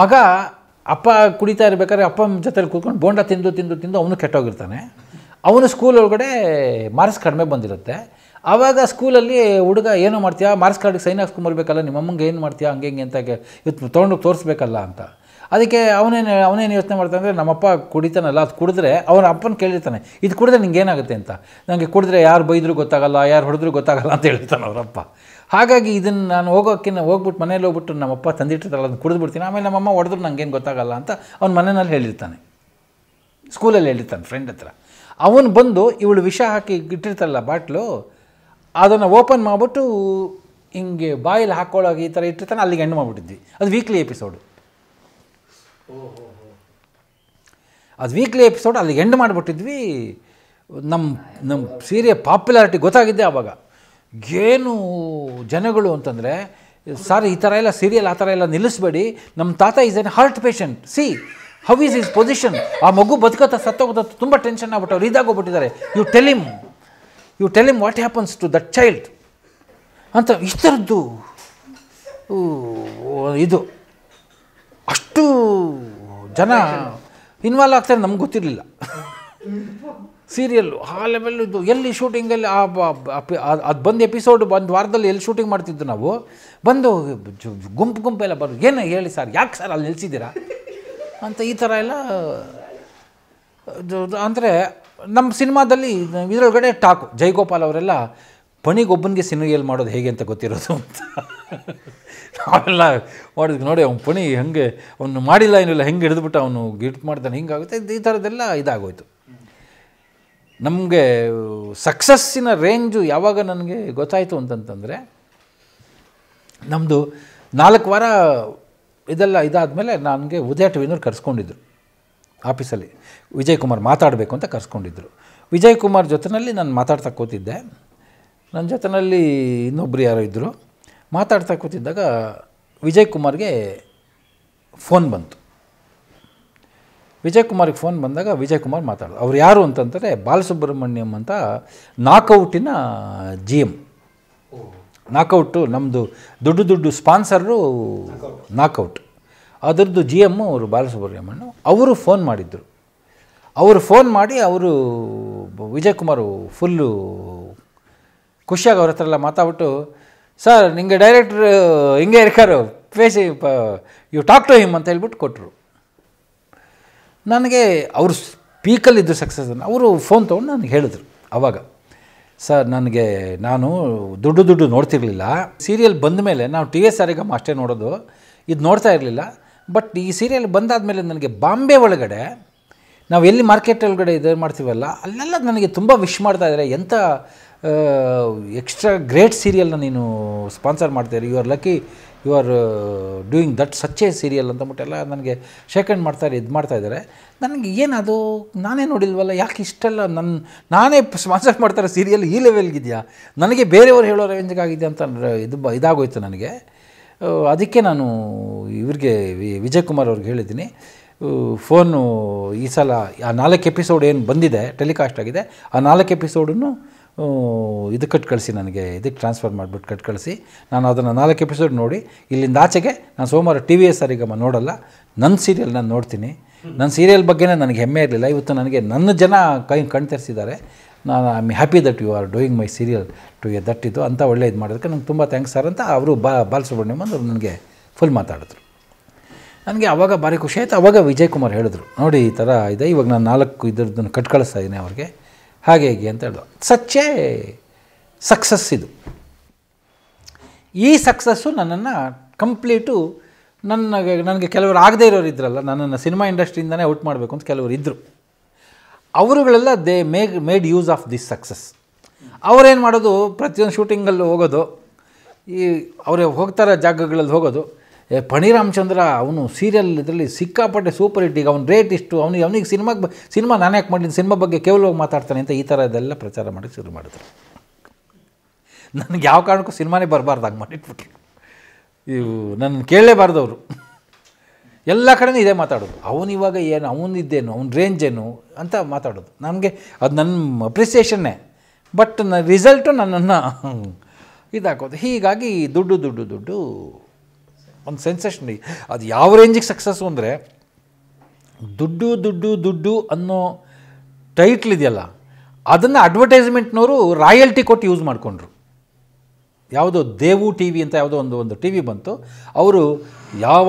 ಮಗ ಅಪ್ಪ ಕುಡಿತಾ ಇರ್ಬೇಕಾದ್ರೆ ಅಪ್ಪನ ಜೊತೆಲಿ ಕೂತ್ಕೊಂಡು ಬೋಂಡ ತಿಂದು ತಿಂದು ತಿಂದು ಅವನು ಕೆಟ್ಟೋಗಿರ್ತಾನೆ. ಅವನು ಸ್ಕೂಲ್ ಒಳಗಡೆ ಮಾರ್ಕ್ಸ್ ಕಡಿಮೆ ಬಂದಿರುತ್ತೆ. ಆವಾಗ ಸ್ಕೂಲಲ್ಲಿ ಹುಡುಗ ಏನೋ ಮಾಡ್ತೀಯಾ, ಮಾರ್ಕ್ಸ್ ಕಾರ್ಡಿಗೆ ಸೈನ್ ಹಾಕ್ಸ್ಕೊಂಬರ್ಬೇಕಲ್ಲ, ನಿಮ್ಮ ಅಮ್ಮಂಗೆ ಏನು ಮಾಡ್ತೀಯಾ ಹಂಗೆ ಹಿಂಗೆ ಅಂತ ಇವತ್ತು ತೊಗೊಂಡು ತೋರಿಸ್ಬೇಕಲ್ಲ ಅಂತ. ಅದಕ್ಕೆ ಅವನೇನು ಅವನೇನು ಯೋಚನೆ ಮಾಡ್ತಾನೆ ಅಂದರೆ, ನಮ್ಮಪ್ಪ ಕುಡಿತಾನಲ್ಲ, ಅದು ಕುಡಿದ್ರೆ ಅವನ ಅಪ್ಪನ ಕೇಳಿರ್ತಾನೆ, ಇದು ಕುಡಿದ್ರೆ ನಿಂಗೆ ಏನಾಗುತ್ತೆ ಅಂತ. ನನಗೆ ಕುಡಿದ್ರೆ ಯಾರು ಬೈದರೂ ಗೊತ್ತಾಗಲ್ಲ, ಯಾರು ಹೊಡೆದ್ರೂ ಗೊತ್ತಾಗಲ್ಲ ಅಂತ ಹೇಳ್ತಾನೆ ಅವರಪ್ಪ. ಹಾಗಾಗಿ ಇದನ್ನು ನಾನು ಹೋಗೋಕ್ಕಿಂತ ಹೋಗ್ಬಿಟ್ಟು ಮನೇಲಿ ಹೋಗ್ಬಿಟ್ಟು ನಮ್ಮಪ್ಪ ತಂದಿಟ್ಟಿರ್ತಾರಲ್ಲ ಅದನ್ನು ಕುಡಿದ್ಬಿಡ್ತೀನಿ, ಆಮೇಲೆ ನಮ್ಮಮ್ಮ ಹೊಡೆದ್ರು ನನಗೇನು ಗೊತ್ತಾಗಲ್ಲ ಅಂತ ಅವ್ನ ಮನೆಯಲ್ಲಿ ಹೇಳಿರ್ತಾನೆ, ಸ್ಕೂಲಲ್ಲಿ ಹೇಳಿರ್ತಾನೆ ಫ್ರೆಂಡ್ ಹತ್ರ. ಅವನು ಬಂದು ಇವಳು ವಿಷ ಹಾಕಿ ಇಟ್ಟಿರ್ತಾರಲ್ಲ ಬಾಟ್ಲು, ಅದನ್ನು ಓಪನ್ ಮಾಡಿಬಿಟ್ಟು ಹಿಂಗೆ ಬಾಯಲ್ಲಿ ಹಾಕ್ಕೊಳ್ಳೋಕೆ ಈ ಥರ ಇಟ್ಟಿರ್ತಾನೆ, ಅಲ್ಲಿಗೆ ಎಂಡ್ ಮಾಡಿಬಿಟ್ಟಿದ್ವಿ. ಅದು ವೀಕ್ಲಿ ಎಪಿಸೋಡು ಅದು ವೀಕ್ಲಿ ಎಪಿಸೋಡ್ ಅಲ್ಲಿಗೆ ಎಂಡ್ ಮಾಡಿಬಿಟ್ಟಿದ್ವಿ. ನಮ್ಮ ನಮ್ಮ ಸೀರಿಯಲ್ ಪಾಪ್ಯುಲಾರಿಟಿ ಗೊತ್ತಾಗಿದ್ದೆ ಆವಾಗ. ಏನು ಜನಗಳು ಅಂತಂದರೆ, ಸರ್ ಈ ಥರ ಎಲ್ಲ ಸೀರಿಯಲ್ ಆ ಥರ ಎಲ್ಲ ನಿಲ್ಲಿಸಬೇಡಿ, ನಮ್ಮ ತಾತ is an heart patient, see how is is position, ಆ ಮಗು ಬದುಕೋತ ಸತ್ತೋಗೋತ ತುಂಬ ಟೆನ್ಷನ್ ಆಗ್ಬಿಟ್ಟು ಅವ್ರು ಇದಾಗೋಗ್ಬಿಟ್ಟಿದ್ದಾರೆ, you tell him you tell him what happens to that child ಅಂತ ಇಷ್ಟರದ್ದು ಇದು ಅಷ್ಟು ಜನ ಇನ್ವಾಲ್ವ್ ಆಗ್ತಾರೆ. ನಮ್ಗೆ ಗೊತ್ತಿರಲಿಲ್ಲ ಸೀರಿಯಲ್ಲು ಆ ಲೆವೆಲ್ದು. ಎಲ್ಲಿ ಶೂಟಿಂಗಲ್ಲಿ ಆ ಅದು ಬಂದು ಎಪಿಸೋಡ್ ಒಂದು ವಾರದಲ್ಲಿ ಎಲ್ಲಿ ಶೂಟಿಂಗ್ ಮಾಡ್ತಿದ್ದು ನಾವು, ಬಂದು ಗುಂಪು ಗುಂಪೆಲ್ಲ ಬರೋದು, ಏನು ಹೇಳಿ ಸರ್ ಯಾಕೆ ಸರ್ ಅಲ್ಲಿ ನಿಲ್ಸಿದ್ದೀರಾ ಅಂತ ಈ ಥರ ಎಲ್ಲ. ಅಂದರೆ ನಮ್ಮ ಸಿನಿಮಾದಲ್ಲಿ ಇದರೊಳಗಡೆ ಟಾಕು ಜೈಗೋಪಾಲ್ ಅವರೆಲ್ಲ ಪಣಿಗೊಬ್ಬನಿಗೆ ಸಿನಿರಿಯಲ್ ಮಾಡೋದು ಹೇಗೆ ಅಂತ ಗೊತ್ತಿರೋದು ಅಂತ ನಾವೆಲ್ಲ ಮಾಡಿದ್ವಿ ನೋಡಿ. ಅವ್ನು ಪಣಿ ಹೆಂಗೆ ಅವನು ಮಾಡಿಲ್ಲ ಏನಿಲ್ಲ ಹೆಂಗೆ ಹಿಡಿದ್ಬಿಟ್ಟು ಅವನು ಗಿಫ್ಟ್ ಮಾಡ್ತಾನೆ ಹಿಂಗಾಗುತ್ತೆ ಈ ಥರದ್ದೆಲ್ಲ ಇದಾಗೋಯ್ತು. ನಮಗೆ ಸಕ್ಸಸ್ಸಿನ ರೇಂಜು ಯಾವಾಗ ನನಗೆ ಗೊತ್ತಾಯಿತು ಅಂತಂತಂದರೆ ನಮ್ಮದು ನಾಲ್ಕು ವಾರ ಇದೆಲ್ಲ ಇದಾದಮೇಲೆ ನನಗೆ ಉದಯ ಟಿವಿನವ್ರು ಕರೆಸ್ಕೊಂಡಿದ್ರು ಆಫೀಸಲ್ಲಿ. ವಿಜಯ್ ಕುಮಾರ್ ಮಾತಾಡಬೇಕು ಅಂತ ಕರೆಸ್ಕೊಂಡಿದ್ರು. ವಿಜಯ್ ಕುಮಾರ್ ಜೊತೆಯಲ್ಲಿ ನಾನು ಮಾತಾಡ್ತಾ ಕೂತಿದ್ದೆ. ನನ್ನ ಜೊತೆಯಲ್ಲಿ ಇನ್ನೊಬ್ಬರು ಯಾರೋ ಇದ್ದರು. ಮಾತಾಡ್ತಾ ಕೂತಿದ್ದಾಗ ವಿಜಯ್ ಕುಮಾರ್ಗೆ ಫೋನ್ ಬಂತು. ವಿಜಯ್ ಕುಮಾರ್ಗೆ ಫೋನ್ ಬಂದಾಗ ವಿಜಯ್ ಕುಮಾರ್ ಮಾತಾಡೋದು. ಅವ್ರು ಯಾರು ಅಂತಂದರೆ ಬಾಲಸುಬ್ರಹ್ಮಣ್ಯಂ ಅಂತ ನಾಕೌಟಿನ ಜಿ ಎಮ್. ನಾಕೌಟು ನಮ್ಮದು ದೊಡ್ಡ ದೊಡ್ಡ ಸ್ಪಾನ್ಸರು ನಾಕೌಟ್, ಅದರದ್ದು ಜಿ ಎಮ್ಮು ಅವರು ಬಾಲಸುಬ್ರಹ್ಮಣ್ಯಂ. ಅವರು ಫೋನ್ ಮಾಡಿದ್ದರು. ಅವರು ಫೋನ್ ಮಾಡಿ ಅವರು ವಿಜಯ್ ಕುಮಾರು ಫುಲ್ಲು ಖುಷಿಯಾಗಿ ಅವ್ರ ಹತ್ರ ಎಲ್ಲ ಮಾತಾಡ್ಬಿಟ್ಟು, ಸರ್ ನಿಮಗೆ ಡೈರೆಕ್ಟ್ರು ಹಿಂಗೆ ಇರ್ಕಾರು ಫೇಸಿ ಯು ಟಾಕ್ ಟು ಹಿಮ್ ಅಂತ ಹೇಳ್ಬಿಟ್ಟು ಕೊಟ್ಟರು. ನನಗೆ ಅವರು ಪೀಕಲ್ಲಿದ್ದು ಸಕ್ಸಸ್ ಅನ್ನು ಅವರು ಫೋನ್ ತೊಗೊಂಡು ನನಗೆ ಹೇಳಿದ್ರು. ಆವಾಗ ಸರ್ ನನಗೆ ನಾನು ದುಡ್ಡು ದುಡ್ಡು ನೋಡ್ತಿರಲಿಲ್ಲ. ಸೀರಿಯಲ್ ಬಂದ ಮೇಲೆ ನಾವು ಟಿ ವಿ ಸಾರಿಗಮ್ಮ ಅಷ್ಟೇ ನೋಡೋದು, ಇದು ನೋಡ್ತಾ ಇರಲಿಲ್ಲ. ಬಟ್ ಈ ಸೀರಿಯಲ್ ಬಂದಾದಮೇಲೆ ನನಗೆ ಬಾಂಬೆ ಒಳಗಡೆ ನಾವು ಎಲ್ಲಿ ಮಾರ್ಕೆಟ್ ಒಳಗಡೆ ಇದು ಮಾಡ್ತೀವಲ್ಲ ಅಲ್ಲೆಲ್ಲ ನನಗೆ ತುಂಬ ವಿಶ್ ಮಾಡ್ತಾಯಿದ್ದಾರೆ, ಎಂಥ ಎಕ್ಸ್ಟ್ರಾ ಗ್ರೇಟ್ ಸೀರಿಯಲ್ನ ನೀನು ಸ್ಪಾನ್ಸರ್ ಮಾಡ್ತಾಯಿರಿ, you are lucky, you are doing that such a serial ಅಂತಬಿಟ್ಟೆಲ್ಲ ನನಗೆ ಶೇಕ್ ಹ್ಯಾಂಡ್ ಮಾಡ್ತಾರೆ, ಇದು ಮಾಡ್ತಾಯಿದ್ದಾರೆ. ನನಗೆ ಏನದು ನಾನೇ ನೋಡಿಲ್ವಲ್ಲ, ಯಾಕೆ ಇಷ್ಟೆಲ್ಲ ನನ್ನ ನಾನೇ ಸ್ಪಾನ್ಸರ್ ಮಾಡ್ತಾರೆ ಸೀರಿಯಲ್ ಈ ಲೆವೆಲ್ಗಿದೆಯಾ, ನನಗೆ ಬೇರೆಯವ್ರು ಹೇಳೋ ರೇಂಜ್ಗಾಗಿದೆ ಅಂತ ಇದು ಇದಾಗೋಯ್ತು ನನಗೆ. ಅದಕ್ಕೆ ನಾನು ಇವ್ರಿಗೆ ವಿಜಯ್ ಕುಮಾರ್ ಅವ್ರಿಗೆ ಹೇಳಿದ್ದೀನಿ, ಫೋನು ಈ ಸಲ ಆ ನಾಲ್ಕು ಎಪಿಸೋಡ್ ಏನು ಬಂದಿದೆ ಟೆಲಿಕಾಸ್ಟ್ ಆಗಿದೆ ಆ ನಾಲ್ಕು ಎಪಿಸೋಡನ್ನು ಇದಕ್ಕೆ ಕಟ್ ಕಳಿಸಿ, ನನಗೆ ಇದಕ್ಕೆ ಟ್ರಾನ್ಸ್ಫರ್ ಮಾಡಿಬಿಟ್ಟು ಕಟ್ ಕಳಿಸಿ, ನಾನು ಅದನ್ನು ನಾಲ್ಕು ಎಪಿಸೋಡ್ ನೋಡಿ ಇಲ್ಲಿಂದ ಆಚೆಗೆ ನಾನು ಸೋಮವಾರ ಟಿ ವಿ ಎಸ್ ಸಾರಿಗಮ್ಮ ನೋಡಲ್ಲ, ನನ್ನ ಸೀರಿಯಲ್ ನಾನು ನೋಡ್ತೀನಿ. ನನ್ನ ಸೀರಿಯಲ್ ಬಗ್ಗೆನೇ ನನಗೆ ಹೆಮ್ಮೆ ಇರಲಿಲ್ಲ, ಇವತ್ತು ನನಗೆ ನನ್ನ ಜನ ಕೈ ಕಣ್ ತರಿಸಿದ್ದಾರೆ. ನಾನು I am happy that you are doing my serial to a that ಇದು ಅಂತ ಒಳ್ಳೆ ಇದು ಮಾಡೋದಕ್ಕೆ ನಂಗೆ ತುಂಬ ಥ್ಯಾಂಕ್ಸ್ ಸರ್ ಅಂತ ಅವರು ಬಾ ಬಾಲಸುಬ್ರಹ್ಮಣ್ಯಂ ಅವರು ನನಗೆ ಫುಲ್ ಮಾತಾಡಿದ್ರು. ನನಗೆ ಆವಾಗ ಭಾರಿ ಖುಷಿ ಆಯಿತು. ಆವಾಗ ವಿಜಯ್ ಕುಮಾರ್ ಹೇಳಿದ್ರು, ನೋಡಿ ಈ ಥರ ಇದೆ, ಇವಾಗ ನಾನು ನಾಲ್ಕು ಇದರದ್ದನ್ನು ಕಟ್ ಕಳಿಸ್ತಾ ಇದ್ದೀನಿ ಅವ್ರಿಗೆ, ಹಾಗೆ ಹೇಗೆ ಅಂತ ಹೇಳಿದ್ರು. ಸಚ್ಚೇ ಸಕ್ಸಸ್ ಇದು. ಈ ಸಕ್ಸಸ್ಸು ನನ್ನನ್ನು ಕಂಪ್ಲೀಟು ನನ್ನ ನನಗೆ ಕೆಲವರು ಆಗದೇ ಇರೋರು ಇದ್ರಲ್ಲ, ನನ್ನನ್ನು ಸಿನಿಮಾ ಇಂಡಸ್ಟ್ರಿಯಿಂದನೇ ಔಟ್ ಮಾಡಬೇಕು ಅಂತ ಕೆಲವರು ಇದ್ದರು. ಅವರುಗಳೆಲ್ಲ they make made use of this success. ಅವರೇನು ಮಾಡೋದು, ಪ್ರತಿಯೊಂದು ಶೂಟಿಂಗಲ್ಲೂ ಹೋಗೋದು, ಈ ಅವರೇ ಹೋಗ್ತಾರೆ ಜಾಗಗಳಲ್ಲಿ ಹೋಗೋದು, ಫಣಿ ರಾಮಚಂದ್ರ ಅವನು ಸೀರಿಯಲ್ ಇದರಲ್ಲಿ ಸಿಕ್ಕಾಪಟ್ಟೆ ಸೂಪರ್ ಹಿಟ್, ಈಗ ಅವ್ನು ರೇಟ್ ಇಷ್ಟು, ಅವನಿಗೆ ಅವನಿಗೆ ಸಿನಿಮಾಗೆ ಸಿನಿಮಾ ನಾನು ಯಾಕೆ ಮಾಡಿದ್ದೀನಿ, ಸಿನಿಮಾ ಬಗ್ಗೆ ಕೇವಲವಾಗಿ ಮಾತಾಡ್ತಾನೆ ಅಂತ ಈ ಥರದ್ದೆಲ್ಲ ಪ್ರಚಾರ ಮಾಡಿ ಶುರು ಮಾಡಿದ್ರು. ನನಗೆ ಯಾವ ಕಾರಣಕ್ಕೂ ಸಿನಿಮಾನೇ ಬರಬಾರ್ದಾಗ ಮಾಡಿಟ್ಬಿಟ್ರು. ಇವು ನನ್ನ ಕೇಳಲೇಬಾರ್ದು ಅವರು, ಎಲ್ಲ ಕಡೆಯೂ ಇದೇ ಮಾತಾಡೋದು, ಅವನಿವಾಗ ಏನು ಅವನಿದ್ದೇನು ಅವ್ನ ರೇಂಜ್ ಏನು ಅಂತ ಮಾತಾಡೋದು. ನನಗೆ ಅದು ನನ್ನ ಅಪ್ರಿಸಿಯೇಷನ್ನೇ, ಬಟ್ ನನ್ನ ರಿಸಲ್ಟು ನನ್ನನ್ನು ಇದಾಕೋದು. ಹೀಗಾಗಿ ದುಡ್ಡು ದುಡ್ಡು ದುಡ್ಡು ಒಂದು ಸೆನ್ಸೇಷನ್. ಅದು ಯಾವ ರೇಂಜಿಗೆ ಸಕ್ಸಸ್ಸು ಅಂದರೆ ದುಡ್ಡು ದುಡ್ಡು ದುಡ್ಡು ಅನ್ನೋ ಟೈಟ್ಲ್ ಇದೆಯಲ್ಲ ಅದನ್ನು ಅಡ್ವರ್ಟೈಸ್ಮೆಂಟ್ನವರು ರಾಯಲ್ಟಿ ಕೊಟ್ಟು ಯೂಸ್ ಮಾಡಿಕೊಂಡ್ರು. ಯಾವುದೋ ದೇವು ಟಿ ವಿ ಅಂತ ಯಾವುದೋ ಒಂದು ಒಂದು ಟಿ ವಿ ಬಂತು, ಅವರು ಯಾವ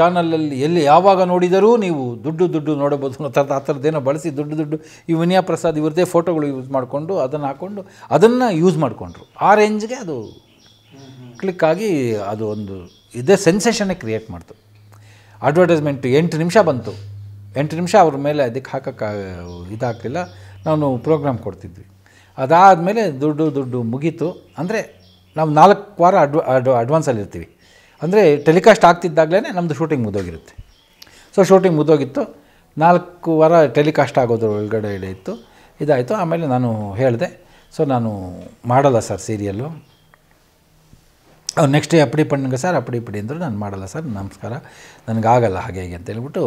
ಚಾನಲಲ್ಲಿ ಎಲ್ಲಿ ಯಾವಾಗ ನೋಡಿದರೂ ನೀವು ದುಡ್ಡು ದುಡ್ಡು ನೋಡಬಹುದು ಅನ್ನೋ ಥರದ ಆ ಥರದ್ದೇನೋ ಬಳಸಿ ದುಡ್ಡು ದುಡ್ಡು ಈ ವಿನಯ ಪ್ರಸಾದ್ ಇವ್ರದ್ದೇ ಫೋಟೋಗಳು ಯೂಸ್ ಮಾಡಿಕೊಂಡು ಅದನ್ನು ಹಾಕ್ಕೊಂಡು ಅದನ್ನು ಯೂಸ್ ಮಾಡಿಕೊಂಡ್ರು. ಆ ರೇಂಜ್ಗೆ ಅದು ಕ್ಲಿಕ್ಕಾಗಿ ಅದು ಒಂದು ಇದೇ ಸೆನ್ಸೇಷನ್ನೇ ಕ್ರಿಯೇಟ್ ಮಾಡ್ತು. ಅಡ್ವರ್ಟೈಸ್ಮೆಂಟ್ ಎಂಟು ನಿಮಿಷ ಬಂತು, ಎಂಟು ನಿಮಿಷ ಅವ್ರ ಮೇಲೆ ಅದಕ್ಕೆ ಹಾಕೋಕ್ಕೆ ಇದಾಗಲಿಲ್ಲ, ನಾನು ಪ್ರೋಗ್ರಾಮ್ ಕೊಡ್ತಿದ್ವಿ. ಅದಾದಮೇಲೆ ದುಡ್ಡು ದುಡ್ಡು ಮುಗೀತು. ಅಂದರೆ ನಾವು ನಾಲ್ಕು ವಾರ ಅಡ್ವ ಅಡ್ ಅಡ್ವಾನ್ಸಲ್ಲಿರ್ತೀವಿ, ಅಂದರೆ ಟೆಲಿಕಾಸ್ಟ್ ಆಗ್ತಿದ್ದಾಗಲೇ ನಮ್ಮದು ಶೂಟಿಂಗ್ ಮುಗಿದೋಗಿರುತ್ತೆ. ಸೊ ಶೂಟಿಂಗ್ ಮುಗಿದೋಗಿತ್ತು, ನಾಲ್ಕು ವಾರ ಟೆಲಿಕಾಸ್ಟ್ ಆಗೋದ್ರ ಒಳಗಡೆ ಇತ್ತು ಇದಾಯಿತು. ಆಮೇಲೆ ನಾನು ಹೇಳಿದೆ, ಸೊ ನಾನು ಮಾಡಲ್ಲ ಸರ್ ಸೀರಿಯಲ್ಲು. ಅವ್ರು ನೆಕ್ಸ್ಟ್ ಡೇ ಅಪ್ಪಡಿ ಪಣ್ಣಗೆ ಸರ್ ಅಪ್ಪಡಿ ಪಡಿ ಅಂದರು. ನಾನು ಮಾಡಲ್ಲ ಸರ್ ನಮಸ್ಕಾರ ನನಗಾಗಲ್ಲ ಹಾಗೆ ಹೇಗೆ ಅಂತ ಹೇಳ್ಬಿಟ್ಟು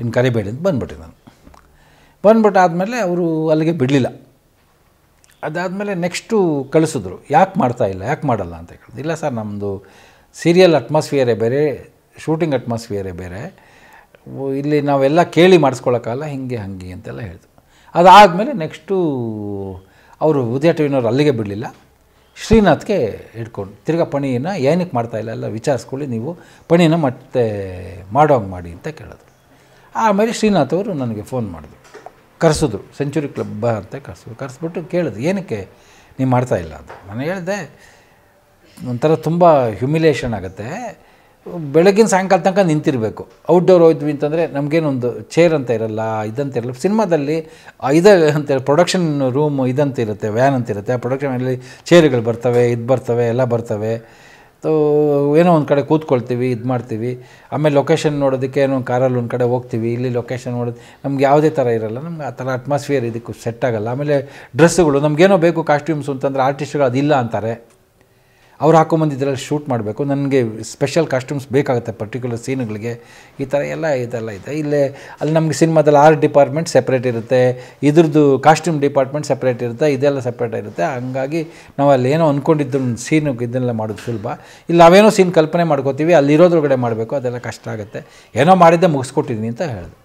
ಇನ್ನು ಕರಿಬೇಡಿ ಅಂತ ಬಂದುಬಿಟ್ಟೆ. ನಾನು ಬಂದ್ಬಿಟ್ಟು ಆದಮೇಲೆ ಅವರು ಅಲ್ಲಿಗೆ ಬಿಡಲಿಲ್ಲ. ಅದಾದಮೇಲೆ ನೆಕ್ಸ್ಟು ಕಳಿಸಿದ್ರು, ಯಾಕೆ ಮಾಡ್ತಾಯಿಲ್ಲ ಯಾಕೆ ಮಾಡಲ್ಲ ಅಂತ ಹೇಳಿದ್ರು. ಇಲ್ಲ ಸರ್ ನಮ್ಮದು ಸೀರಿಯಲ್ ಅಟ್ಮಾಸ್ಫಿಯರೇ ಬೇರೆ, ಶೂಟಿಂಗ್ ಅಟ್ಮಾಸ್ಫಿಯರೇ ಬೇರೆ, ಇಲ್ಲಿ ನಾವೆಲ್ಲ ಕೇಳಿ ಮಾಡಿಸ್ಕೊಳ್ಳೋಕ್ಕಲ್ಲ ಹೀಗೆ ಹಾಗೆ ಅಂತೆಲ್ಲ ಹೇಳಿದ್ರು. ಅದಾದಮೇಲೆ ನೆಕ್ಸ್ಟು ಅವರು ಉದಯ ಟಿವಿನವ್ರು ಅಲ್ಲಿಗೆ ಬಿಡಲಿಲ್ಲ, ಶ್ರೀನಾಥ್ಗೆ ಹಿಡ್ಕೊಂಡು ತಿರ್ಗಾ ಪಣಿಯನ್ನು ಏನಕ್ಕೆ ಮಾಡ್ತಾಯಿಲ್ಲ ಎಲ್ಲ ವಿಚಾರಿಸ್ಕೊಳ್ಳಿ, ನೀವು ಪಣಿನ ಮತ್ತೆ ಮಾಡೋಂಗೆ ಮಾಡಿ ಅಂತ ಕೇಳಿದ್ರು. ಆಮೇಲೆ ಶ್ರೀನಾಥ್ ಅವರು ನನಗೆ ಫೋನ್ ಮಾಡಿದ್ರು, ಕರೆಸಿದ್ರು, ಸೆಂಚುರಿ ಕ್ಲಬ್ ಅಂತ ಕರೆಸಿದ್ರು. ಕರೆಸ್ಬಿಟ್ಟು ಕೇಳಿದ್ರು ಏನಕ್ಕೆ ನೀವು ಮಾಡ್ತಾ ಇಲ್ಲ ಅಂತ ನಾನು ಹೇಳಿದೆ. ಒಂಥರ ತುಂಬ ಹ್ಯುಮಿಲೇಷನ್ ಆಗುತ್ತೆ. ಬೆಳಗಿನ ಸಾಯಂಕಾಲ ತನಕ ನಿಂತಿರಬೇಕು. ಔಟ್ಡೋರ್ ಹೋಯ್ತು ಅಂತಂದರೆ ನಮಗೇನೊಂದು ಚೇರ್ ಅಂತ ಇರಲ್ಲ, ಇದಂತ ಇರಲ್ಲ. ಸಿನಿಮಾದಲ್ಲಿ ಇದು ಅಂತೇಳಿ ಪ್ರೊಡಕ್ಷನ್ ರೂಮ್ ಇದಂತ ಇರುತ್ತೆ, ವ್ಯಾನ್ ಅಂತ ಇರುತ್ತೆ. ಆ ಪ್ರೊಡಕ್ಷನಲ್ಲಿ ಚೇರ್ಗಳು ಬರ್ತವೆ, ಇದು ಬರ್ತವೆ, ಎಲ್ಲ ಬರ್ತವೆ. ತೋ ಏನೋ ಒಂದು ಕಡೆ ಕೂತ್ಕೊಳ್ತೀವಿ, ಇದು ಮಾಡ್ತೀವಿ. ಆಮೇಲೆ ಲೊಕೇಶನ್ ನೋಡೋದಕ್ಕೆ ಏನೋ ಒಂದು ಕಾರಲ್ಲಿ ಒಂದು ಕಡೆ ಹೋಗ್ತೀವಿ. ಇಲ್ಲಿ ಲೊಕೇಶನ್ ನೋಡೋದು ನಮ್ಗೆ ಯಾವುದೇ ಥರ ಇರಲ್ಲ, ನಮ್ಗೆ ಆ ಥರ ಅಟ್ಮಾಸ್ಫಿಯರ್ ಇದಕ್ಕೂ ಸೆಟ್ ಆಗಲ್ಲ. ಆಮೇಲೆ ಡ್ರೆಸ್ಸುಗಳು ನಮಗೇನೋ ಬೇಕು, ಕಾಸ್ಟ್ಯೂಮ್ಸ್ ಅಂತಂದರೆ ಆರ್ಟಿಸ್ಟ್ಗಳು ಅದಿಲ್ಲ ಅಂತಾರೆ. ಅವ್ರು ಹಾಕೊಂಬಂದಿದ್ರಲ್ಲಿ ಶೂಟ್ ಮಾಡಬೇಕು. ನನಗೆ ಸ್ಪೆಷಲ್ ಕಾಸ್ಟ್ಯೂಮ್ಸ್ ಬೇಕಾಗುತ್ತೆ ಪರ್ಟಿಕ್ಯುಲರ್ ಸೀನ್ಗಳಿಗೆ. ಈ ಥರ ಎಲ್ಲ ಇದೆಲ್ಲ ಇದೆ. ಇಲ್ಲೇ ಅಲ್ಲಿ ನಮಗೆ ಸಿನಿಮಾದಲ್ಲಿ ಆರ್ಟ್ ಡಿಪಾರ್ಟ್ಮೆಂಟ್ ಸಪ್ರೇಟ್ ಇರುತ್ತೆ, ಇದ್ರದ್ದು ಕಾಸ್ಟ್ಯೂಮ್ ಡಿಪಾರ್ಟ್ಮೆಂಟ್ ಸಪ್ರೇಟ್ ಇರುತ್ತೆ, ಇದೆಲ್ಲ ಸಪ್ರೇಟ್ ಇರುತ್ತೆ. ಹಂಗಾಗಿ ನಾವು ಅಲ್ಲಿ ಏನೋ ಅಂದ್ಕೊಂಡಿದ್ದು ಸೀನು ಇದನ್ನೆಲ್ಲ ಮಾಡೋದು ಸುಲಭ. ಇಲ್ಲಿ ನಾವೇನೋ ಸೀನ್ ಕಲ್ಪನೆ ಮಾಡ್ಕೋತೀವಿ, ಅಲ್ಲಿರೋದ್ರೊಳಗಡೆ ಮಾಡಬೇಕು, ಅದೆಲ್ಲ ಕಷ್ಟ ಆಗುತ್ತೆ. ಏನೋ ಮಾಡಿದ್ದೆ ಮುಗಿಸ್ಕೊಟ್ಟಿದ್ದೀನಿ ಅಂತ ಹೇಳಿದ್ರು.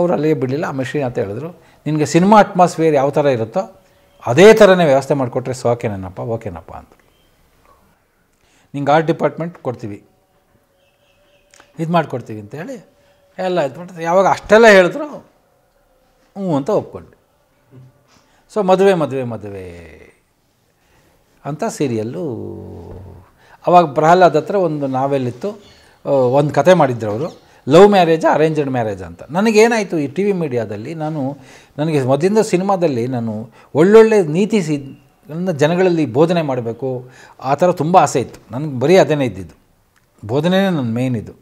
ಅವ್ರು ಅಲ್ಲಿಗೆ ಬಿಡಲಿಲ್ಲ. ಆ ಮಿಶ್ರೀ ಅಂತ ಹೇಳಿದ್ರು, ನಿನಗೆ ಸಿನಿಮಾ ಅಟ್ಮಾಸ್ಫಿಯರ್ ಯಾವ ಥರ ಇರುತ್ತೋ ಅದೇ ಥರನೇ ವ್ಯವಸ್ಥೆ ಮಾಡಿಕೊಟ್ರೆ ಸಾಕೇನಪ್ಪ, ಓಕೆನಪ್ಪ ಅಂತ. ನಿಂಗೆ ಆರ್ಟ್ ಡಿಪಾರ್ಟ್ಮೆಂಟ್ ಕೊಡ್ತೀವಿ, ಇದು ಮಾಡಿಕೊಡ್ತೀವಿ ಅಂತೇಳಿ ಎಲ್ಲ ಇದು ಮಾಡ್ತಾರೆ. ಯಾವಾಗ ಅಷ್ಟೆಲ್ಲ ಹೇಳಿದ್ರು ಹ್ಞೂ ಅಂತ ಒಪ್ಕೊಂಡ್ವಿ. ಸೊ ಮದುವೆ ಮದುವೆ ಮದುವೆ ಅಂತ ಸೀರಿಯಲ್ಲು. ಆವಾಗ ಪ್ರಹ್ಲಾದ್ ಹತ್ರ ಒಂದು ನಾವೆಲ್ಲಿತ್ತು, ಒಂದು ಕತೆ ಮಾಡಿದ್ರು ಅವರು, ಲವ್ ಮ್ಯಾರೇಜ್ ಅರೇಂಜ್ಡ್ ಮ್ಯಾರೇಜ್ ಅಂತ. ನನಗೇನಾಯಿತು ಈ ಟಿ ವಿ ಮೀಡಿಯಾದಲ್ಲಿ, ನಾನು ನನಗೆ ಮೊದಲಿಂದ ಸಿನಿಮಾದಲ್ಲಿ ನಾನು ಒಳ್ಳೊಳ್ಳೆ ನೀತಿ ಸಿ ನನ್ನ ಜನಗಳಲ್ಲಿ ಬೋಧನೆ ಮಾಡಬೇಕು ಆ ಥರ ತುಂಬ ಆಸೆ ಇತ್ತು. ನನಗೆ ಬರೀ ಅದೇನೇ ಇದ್ದಿದ್ದು, ಬೋಧನೆಯೇ ನನ್ನ ಮೇಯ್ನ್ ಇದು.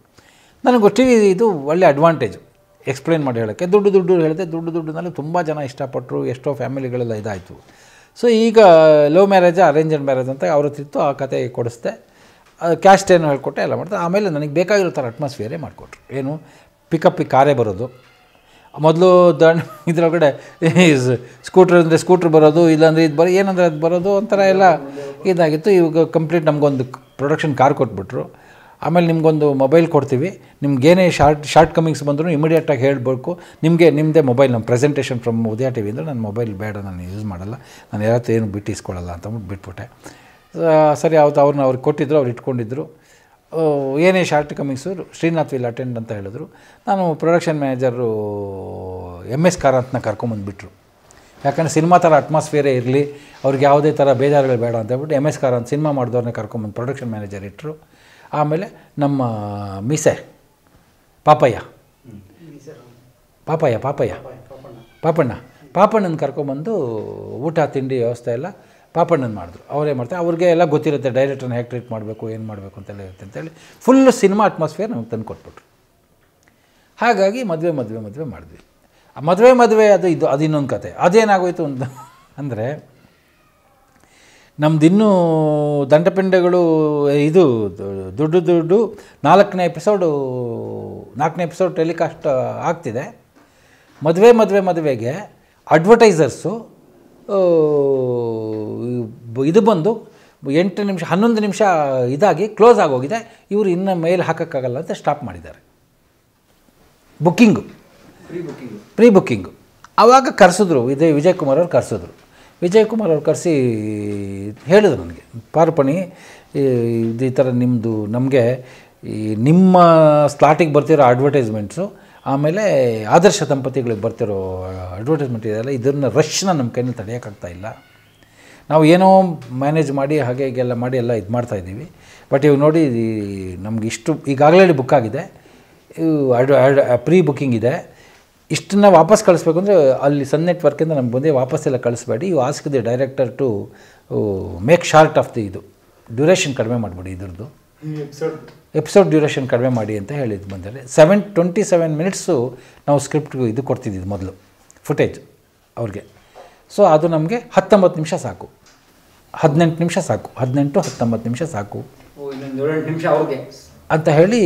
ನನಗೆ ಟಿ ವಿ ಇದು ಒಳ್ಳೆ ಅಡ್ವಾಂಟೇಜು ಎಕ್ಸ್ಪ್ಲೇನ್ ಮಾಡಿ ಹೇಳೋಕ್ಕೆ. ದುಡ್ಡು ದುಡ್ಡು ಹೇಳಿದೆ, ದುಡ್ಡು ದುಡ್ಡಿನಲ್ಲಿ ತುಂಬ ಜನ ಇಷ್ಟಪಟ್ಟರು, ಎಷ್ಟೋ ಫ್ಯಾಮಿಲಿಗಳೆಲ್ಲ ಇದಾಯಿತು. ಸೊ ಈಗ ಲವ್ ಮ್ಯಾರೇಜ್ ಅರೇಂಜ್ಡ್ ಮ್ಯಾರೇಜ್ ಅಂತ ಅವ್ರ ಹತ್ತಿತ್ತು, ಆ ಕತೆ ಕೊಡಿಸ್ದೆ, ಕ್ಯಾಸ್ಟ್ ಏನು ಹೇಳ್ಕೊಟ್ಟೆ, ಎಲ್ಲ ಮಾಡಿದೆ. ಆಮೇಲೆ ನನಗೆ ಬೇಕಾಗಿರೋ ಥರ ಅಟ್ಮಾಸ್ಫಿಯರೇ ಮಾಡಿಕೊಟ್ರು. ಏನು ಪಿಕಪ್ಪಿಗೆ ಕಾರೇ ಬರೋದು, ಮೊದಲು ದಂಡ ಇದರೊಳಗಡೆ ಸ್ಕೂಟ್ರ್ ಅಂದರೆ ಸ್ಕೂಟ್ರ್ ಬರೋದು, ಇಲ್ಲಾಂದರೆ ಇದು ಬರೋ ಏನಂದರೆ ಅದು ಬರೋದು, ಒಂಥರ ಎಲ್ಲ ಇದಾಗಿತ್ತು. ಇವಾಗ ಕಂಪ್ಲೀಟ್ ನಮಗೊಂದು ಪ್ರೊಡಕ್ಷನ್ ಕಾರ್ ಕೊಟ್ಬಿಟ್ರು. ಆಮೇಲೆ ನಿಮಗೊಂದು ಮೊಬೈಲ್ ಕೊಡ್ತೀವಿ, ನಿಮ್ಗೇನೇ ಶಾರ್ಟ್ ಶಾರ್ಟ್ ಕಮಿಂಗ್ಸ್ ಬಂದರೂ ಇಮಿಡಿಯೇಟಾಗಿ ಹೇಳಬೇಕು. ನಿಮಗೆ ನಿಮ್ಮದೇ ಮೊಬೈಲ್, ನಮ್ಮ presentation from Udaya T V ಅಂದರೆ ನನ್ನ ಮೊಬೈಲ್ ಬೇಡ, ನಾನು ಯೂಸ್ ಮಾಡಲ್ಲ, ನಾನು ಯಾವತ್ತೂ ಏನು ಬಿಟ್ಟು ಇಸ್ಕೊಳ್ಳಲ್ಲ ಅಂತಂದ್ಬಿಟ್ಟು ಬಿಟ್ಬಿಟ್ಟೆ. ಸರಿ ಆವತ್ತು ಅವ್ರನ್ನ ಅವ್ರಿಗೆ ಕೊಟ್ಟಿದ್ದರು, ಅವ್ರು ಇಟ್ಕೊಂಡಿದ್ದರು. ಏನೇ shortcomings Srinath will attend ಅಂತ ಹೇಳಿದ್ರು. ನಾನು ಪ್ರೊಡಕ್ಷನ್ ಮ್ಯಾನೇಜರು ಎಮ್ ಎಸ್ ಕಾರಂತನ ಕರ್ಕೊಂಬಂದುಬಿಟ್ರು. ಯಾಕಂದರೆ ಸಿನಿಮಾ ಥರ ಅಟ್ಮಾಸ್ಫಿಯರೇ ಇರಲಿ, ಅವ್ರಿಗೆ ಯಾವುದೇ ಥರ ಬೇಜಾರುಗಳು ಬೇಡ ಅಂತ ಹೇಳ್ಬಿಟ್ಟು ಎಮ್ ಎಸ್ ಕಾರಂತ ಸಿನಿಮಾ ಮಾಡಿದವ್ರನ್ನ ಕರ್ಕೊಂಬಂದು ಪ್ರೊಡಕ್ಷನ್ ಮ್ಯಾನೇಜರ್ ಇಟ್ಟರು. ಆಮೇಲೆ ನಮ್ಮ ಮೀಸೆ ಪಾಪಯ್ಯ ಪಾಪಯ್ಯ ಪಾಪಯ್ಯ ಪಾಪಣ್ಣ ಪಾಪಣ್ಣನ ಕರ್ಕೊಂಬಂದು ಊಟ ತಿಂಡಿ ವ್ಯವಸ್ಥೆ ಎಲ್ಲ ಪಾಪಣ್ಣನ ಮಾಡಿದ್ರು. ಅವ್ರೇನು ಮಾಡ್ತಾರೆ, ಅವ್ರಿಗೆ ಎಲ್ಲ ಗೊತ್ತಿರುತ್ತೆ ಡೈರೆಕ್ಟರ್ನ ಹೇಗೆ ಟ್ರೀಟ್ ಮಾಡಬೇಕು, ಏನು ಮಾಡಬೇಕು ಅಂತೆಲ್ಲ ಇರುತ್ತೆ ಅಂತೇಳಿ ಫುಲ್ಲು ಸಿನಿಮಾ ಅಟ್ಮಾಸ್ಫಿಯರ್ ನಮಗೆ ತಂದು ಕೊಟ್ಬಿಟ್ರು. ಹಾಗಾಗಿ ಮದುವೆ ಮದುವೆ ಮದುವೆ ಮಾಡಿದ್ವಿ. ಆ ಮದುವೆ ಮದುವೆ ಅದು ಇದು ಅದು ಇನ್ನೊಂದು ಕತೆ. ಅದೇನಾಗೋಯಿತು ಅಂತ ಅಂದರೆ, ನಮ್ಮದಿನ್ನೂ ದಂಡಪಿಂಡಗಳು ಇದು ದುಡ್ಡು ದುಡ್ಡು ನಾಲ್ಕನೇ ಎಪಿಸೋಡು ನಾಲ್ಕನೇ ಎಪಿಸೋಡ್ ಟೆಲಿಕಾಸ್ಟ್ ಆಗ್ತಿದೆ. ಮದುವೆ ಮದುವೆ ಮದುವೆಗೆ ಅಡ್ವರ್ಟೈಸರ್ಸು ಇದು ಬಂದು ಎಂಟು ನಿಮಿಷ ಹನ್ನೊಂದು ನಿಮಿಷ ಇದಾಗಿ ಕ್ಲೋಸ್ ಆಗೋಗಿದೆ. ಇವರು ಇನ್ನು ಮೇಲ್ ಹಾಕೋಕ್ಕಾಗಲ್ಲ ಅಂತ ಸ್ಟಾಪ್ ಮಾಡಿದ್ದಾರೆ ಬುಕ್ಕಿಂಗು, ಪ್ರೀ ಬುಕ್ಕಿಂಗು. ಆವಾಗ ಕರೆಸಿದ್ರು, ಇದೇ ವಿಜಯ್ ಕುಮಾರ್ ಅವ್ರು ಕರೆಸಿದ್ರು. ವಿಜಯ್ ಕುಮಾರ್ ಅವ್ರು ಕರೆಸಿ ಹೇಳಿದ್ರು ನನಗೆ, ಪಾರ್ಪಣಿ ಇದು ಈ ಥರ ನಿಮ್ಮದು ನಮಗೆ ಈ ನಿಮ್ಮ ಸ್ಲಾಟಿಗೆ ಬರ್ತಿರೋ ಅಡ್ವರ್ಟೈಸ್ಮೆಂಟ್ಸು, ಆಮೇಲೆ ಆದರ್ಶ ದಂಪತಿಗಳಿಗೆ ಬರ್ತಿರೋ ಅಡ್ವರ್ಟೈಸ್ಮೆಂಟ್ ಇದೆಯಲ್ಲ, ಇದನ್ನು ರಶ್ನ ನಮ್ಮ ಕೈಯಲ್ಲಿ ತಡೆಯೋಕ್ಕಾಗ್ತಾಯಿಲ್ಲ. ನಾವು ಏನೋ ಮ್ಯಾನೇಜ್ ಮಾಡಿ ಹಾಗೆ ಹೀಗೆಲ್ಲ ಮಾಡಿ ಎಲ್ಲ ಇದು ಮಾಡ್ತಾಯಿದ್ದೀವಿ. ಬಟ್ ಇವಾಗ ನೋಡಿ ನಮ್ಗೆ ಇಷ್ಟು ಈಗಾಗಲೇ ಬುಕ್ ಆಗಿದೆ, ಅಡ್ ಅಡ್ ಪ್ರೀ ಬುಕ್ಕಿಂಗ್ ಇದೆ, ಇಷ್ಟನ್ನ ವಾಪಸ್ ಕಳಿಸ್ಬೇಕು ಅಂದರೆ ಅಲ್ಲಿ ಸನ್ ನೆಟ್ವರ್ಕಿಂದ ನಮ್ಗೆ ಬಂದೇ ವಾಪಸ್ಸೆಲ್ಲ ಕಳಿಸ್ಬೇಡಿ, you ask the director to make short of the ಇದು ಡ್ಯೂರೇಷನ್ ಕಡಿಮೆ ಮಾಡಿಬಿಡಿ, ಇದ್ರದ್ದು ಎಪಿಸೋಡ್ ಡ್ಯೂರೇಷನ್ ಕಡಿಮೆ ಮಾಡಿ ಅಂತ ಹೇಳಿದ್ದು ಬಂದರೆ ಸೆವೆನ್ ಟ್ವೆಂಟಿ ಸೆವೆನ್ ಮಿನಿಟ್ಸು ನಾವು ಸ್ಕ್ರಿಪ್ಟ್ಗೆ ಇದು ಕೊಡ್ತಿದ್ದಿದ್ದು ಮೊದಲು ಫುಟೇಜ್ ಅವ್ರಿಗೆ. ಸೊ ಅದು ನಮಗೆ ಹತ್ತೊಂಬತ್ತು ನಿಮಿಷ ಸಾಕು, ಹದಿನೆಂಟು ನಿಮಿಷ ಸಾಕು, ಹದಿನೆಂಟು ಹತ್ತೊಂಬತ್ತು ನಿಮಿಷ ಸಾಕು ನಿಮಿಷ ಅವ್ರಿಗೆ ಅಂತ ಹೇಳಿ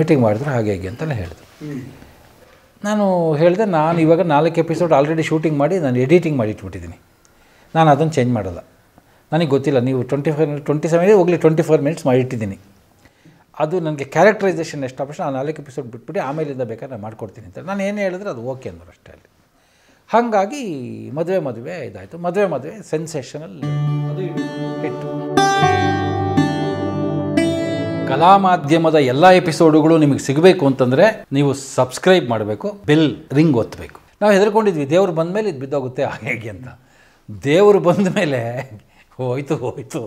ಮೀಟಿಂಗ್ ಮಾಡಿದ್ರು. ಹಾಗೆ ಹೇಗೆ ಅಂತಲೇ ಹೇಳಿದ್ರು. ನಾನು ಹೇಳಿದೆ, ನಾನು ಇವಾಗ ನಾಲ್ಕು ಎಪಿಸೋಡ್ ಆಲ್ರೆಡಿ ಶೂಟಿಂಗ್ ಮಾಡಿ ನಾನು ಎಡಿಟಿಂಗ್ ಮಾಡಿ ಇಟ್ಬಿಟ್ಟಿದ್ದೀನಿ, ನಾನು ಅದನ್ನು ಚೇಂಜ್ ಮಾಡೋಲ್ಲ. ನನಗೆ ಗೊತ್ತಿಲ್ಲ ನೀವು ಟ್ವೆಂಟಿ ಫೈವ್ ಟ್ವೆಂಟಿ ಸೆವೆನ್ ಹೋಗಲಿ ಟ್ವೆಂಟಿ ಫೋರ್ ಮಿನಿಟ್ಸ್ ಮಾಡಿಟ್ಟಿದ್ದೀನಿ, ಅದು ನನಗೆ ಕ್ಯಾರೆಕ್ಟರೈಸೇಷನ್ ಎಷ್ಟು ಆಪ್ಷನ್ ಆ ನಾಲ್ಕು ಎಪಿಸೋಡ್ ಬಿಟ್ಬಿಟ್ಟು ಆಮೇಲಿಂದ ಬೇಕಾದ್ರೆ ನಾನು ಮಾಡಿಕೊಡ್ತೀನಿ ಅಂತ ನಾನು ಏನು ಹೇಳಿದ್ರೆ ಅದು ಓಕೆ ಅಂದರು ಅಷ್ಟೇ ಅಲ್ಲಿ. ಹಾಗಾಗಿ ಮದುವೆ ಮದುವೆ ಇದಾಯಿತು. ಮದುವೆ ಮದುವೆ ಸೆನ್ಸೇಷನಲ್ ಹಿಟ್ಟು. ಕಲಾ ಮಾಧ್ಯಮದ ಎಲ್ಲ ಎಪಿಸೋಡುಗಳು ನಿಮಗೆ ಸಿಗಬೇಕು ಅಂತಂದರೆ ನೀವು ಸಬ್ಸ್ಕ್ರೈಬ್ ಮಾಡಬೇಕು, ಬೆಲ್ ರಿಂಗ್ ಒತ್ತಬೇಕು. ನಾವು ಹೆದರ್ಕೊಂಡಿದ್ವಿ ದೇವ್ರು ಬಂದಮೇಲೆ ಇದು ಬಿದ್ದೋಗುತ್ತೆ ಹಾಗೆ ಹೇಗೆ ಅಂತ. ದೇವರು ಬಂದ ಮೇಲೆ ಹೋಯ್ತು ಹೋಯ್ತು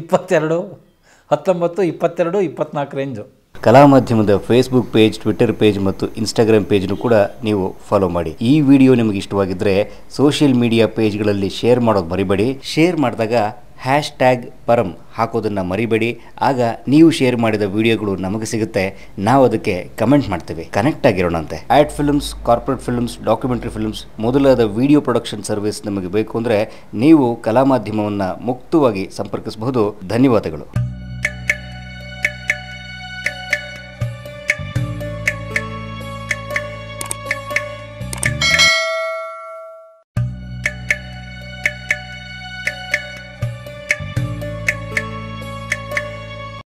ಇಪ್ಪತ್ತೆರಡು ಹತ್ತೊಂಬತ್ತು ಇಪ್ಪತ್ತೆರಡು ಇಪ್ಪತ್ನಾಲ್ಕು ರೇಂಜು. ಕಲಾ ಮಾಧ್ಯಮದ ಫೇಸ್ಬುಕ್ ಪೇಜ್, ಟ್ವಿಟರ್ ಪೇಜ್ ಮತ್ತು ಇನ್ಸ್ಟಾಗ್ರಾಮ್ ಪೇಜ್ನು ಕೂಡ ನೀವು ಫಾಲೋ ಮಾಡಿ. ಈ ವಿಡಿಯೋ ನಿಮಗೆ ಇಷ್ಟವಾಗಿದ್ದರೆ ಸೋಷಿಯಲ್ ಮೀಡಿಯಾ ಪೇಜ್ಗಳಲ್ಲಿ ಶೇರ್ ಮಾಡೋದು ಮರಿಬೇಡಿ. ಶೇರ್ ಮಾಡಿದಾಗ ಹ್ಯಾಶ್ ಟ್ಯಾಗ್ ಪರಂ ಹಾಕೋದನ್ನು ಮರಿಬೇಡಿ. ಆಗ ನೀವು ಶೇರ್ ಮಾಡಿದ ವಿಡಿಯೋಗಳು ನಮಗೆ ಸಿಗುತ್ತೆ, ನಾವು ಅದಕ್ಕೆ ಕಮೆಂಟ್ ಮಾಡ್ತೀವಿ. ಕನೆಕ್ಟ್ ಆಗಿರೋಣಂತೆ. Ad films, corporate films, documentary films ಮೊದಲಾದ ವಿಡಿಯೋ ಪ್ರೊಡಕ್ಷನ್ ಸರ್ವಿಸ್ ನಮಗೆ ಬೇಕು ಅಂದರೆ ನೀವು ಕಲಾ ಮಾಧ್ಯಮವನ್ನು ಮುಕ್ತವಾಗಿ ಸಂಪರ್ಕಿಸಬಹುದು. ಧನ್ಯವಾದಗಳು.